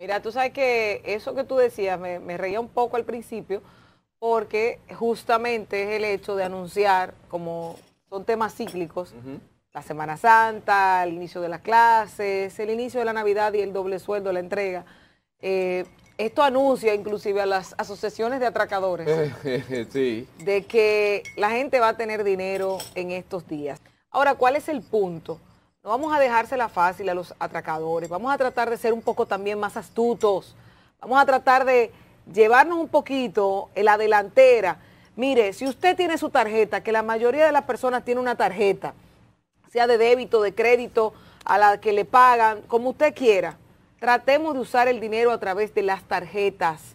Mira, tú sabes que eso que tú decías, me reía un poco al principio, porque justamente es el hecho de anunciar, como son temas cíclicos, la Semana Santa, el inicio de las clases, el inicio de la Navidad y el doble sueldo, la entrega. Esto anuncia inclusive a las asociaciones de atracadores sí, de que la gente va a tener dinero en estos días. Ahora, ¿cuál es el punto? No vamos a dejársela fácil a los atracadores, vamos a tratar de ser un poco también más astutos, vamos a tratar de llevarnos un poquito en la delantera. Mire, si usted tiene su tarjeta, que la mayoría de las personas tiene una tarjeta, sea de débito, de crédito, a la que le pagan, como usted quiera, tratemos de usar el dinero a través de las tarjetas.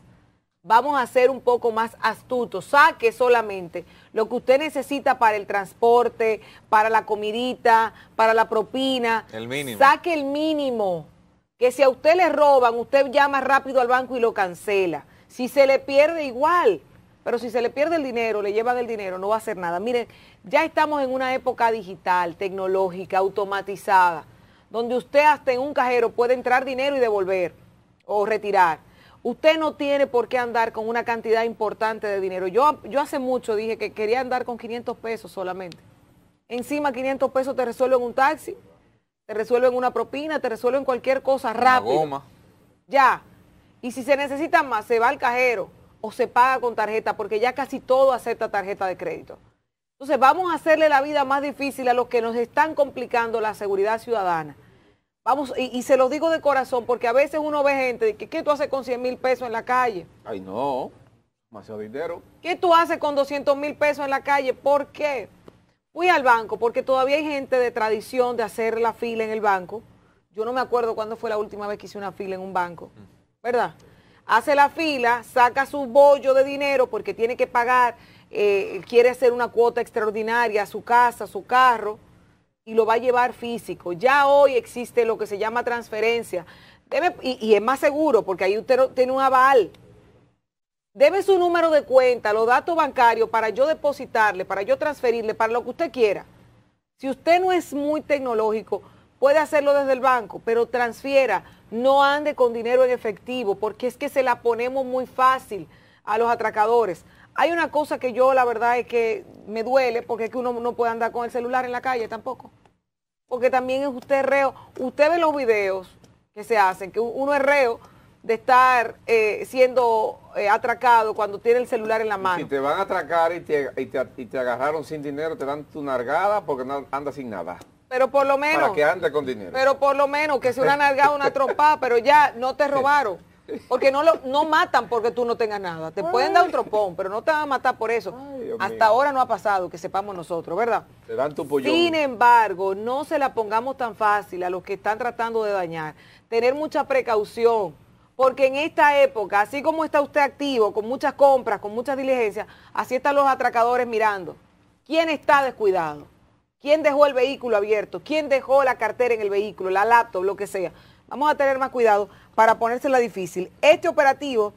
Vamos a ser un poco más astutos. Saque solamente lo que usted necesita para el transporte, para la comidita, para la propina. El mínimo. Saque el mínimo. Que si a usted le roban, usted llama rápido al banco y lo cancela. Si se le pierde, igual. Pero si se le pierde el dinero, le llevan el dinero, no va a hacer nada. Miren, ya estamos en una época digital, tecnológica, automatizada, donde usted hasta en un cajero puede entrar dinero y devolver o retirar. Usted no tiene por qué andar con una cantidad importante de dinero. Yo hace mucho dije que quería andar con 500 pesos solamente. Encima 500 pesos te resuelven un taxi, te resuelven una propina, te resuelven cualquier cosa rápido. Goma. Ya. Y si se necesita más, se va al cajero o se paga con tarjeta, porque ya casi todo acepta tarjeta de crédito. Entonces vamos a hacerle la vida más difícil a los que nos están complicando la seguridad ciudadana. Vamos, y se los digo de corazón, porque a veces uno ve gente que ¿qué tú haces con 100,000 pesos en la calle? Ay, no, demasiado dinero. ¿Qué tú haces con 200,000 pesos en la calle? ¿Por qué? Fui al banco, porque todavía hay gente de tradición de hacer la fila en el banco. Yo no me acuerdo cuándo fue la última vez que hice una fila en un banco, ¿verdad? Hace la fila, saca su bollo de dinero porque tiene que pagar. Quiere hacer una cuota extraordinaria a su casa, a su carro, y lo va a llevar físico. Ya hoy existe lo que se llama transferencia. Y es más seguro, porque ahí usted tiene un aval. Debe su número de cuenta, los datos bancarios, para yo depositarle, para yo transferirle, para lo que usted quiera. Si usted no es muy tecnológico, puede hacerlo desde el banco, pero transfiera, no ande con dinero en efectivo, porque es que se la ponemos muy fácil a los atracadores. Hay una cosa que yo, la verdad, es que me duele, porque es que uno no puede andar con el celular en la calle tampoco. Porque también es usted reo. Usted ve los videos que se hacen, que uno es reo de estar siendo atracado cuando tiene el celular en la mano. Si te van a atracar y te agarraron sin dinero, te dan tu nargada porque no anda sin nada. Pero por lo menos... Para que ande con dinero. Pero por lo menos que sea una nargada, una trompada, pero ya no te robaron. Porque no matan porque tú no tengas nada. Te pueden dar un tropón, pero no te van a matar por eso. Ay, hasta ahora no ha pasado, que sepamos nosotros, ¿verdad? Te dan tu pollón. Sin embargo, no se la pongamos tan fácil a los que están tratando de dañar. Tener mucha precaución, porque en esta época, así como está usted activo, con muchas compras, con muchas diligencias, así están los atracadores mirando. ¿Quién está descuidado? ¿Quién dejó el vehículo abierto? ¿Quién dejó la cartera en el vehículo, la laptop, lo que sea? Vamos a tener más cuidado para ponérsela difícil. Este operativo,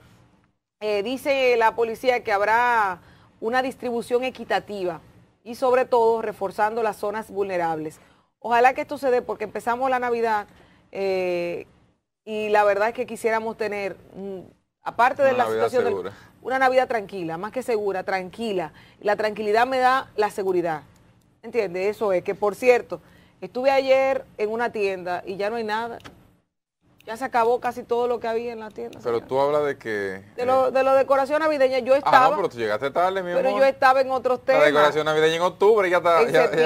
dice la policía, que habrá una distribución equitativa y sobre todo reforzando las zonas vulnerables. Ojalá que esto se dé, porque empezamos la Navidad y la verdad es que quisiéramos tener, aparte de la situación, una Navidad tranquila, más que segura, tranquila. La tranquilidad me da la seguridad. ¿Entiendes? Eso es, que por cierto, estuve ayer en una tienda y ya no hay nada. Ya se acabó casi todo lo que había en la tienda. Pero señora, tú hablas de que... De la decoración navideña. Yo estaba... Ah, no, pero tú llegaste tarde, mi amor. Pero yo estaba en otros temas. La decoración navideña en octubre ya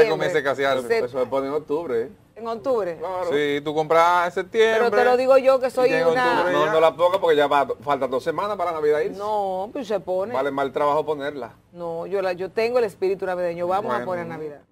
comienza a casear. Eso se pone en octubre. ¿En octubre? Claro. Sí, tú compras en septiembre. Pero te lo digo yo que soy una... No la pongas porque ya faltan 2 semanas para Navidad irse. No, pues se pone. Vale mal trabajo ponerla. No, yo tengo el espíritu navideño. Vamos a poner Navidad.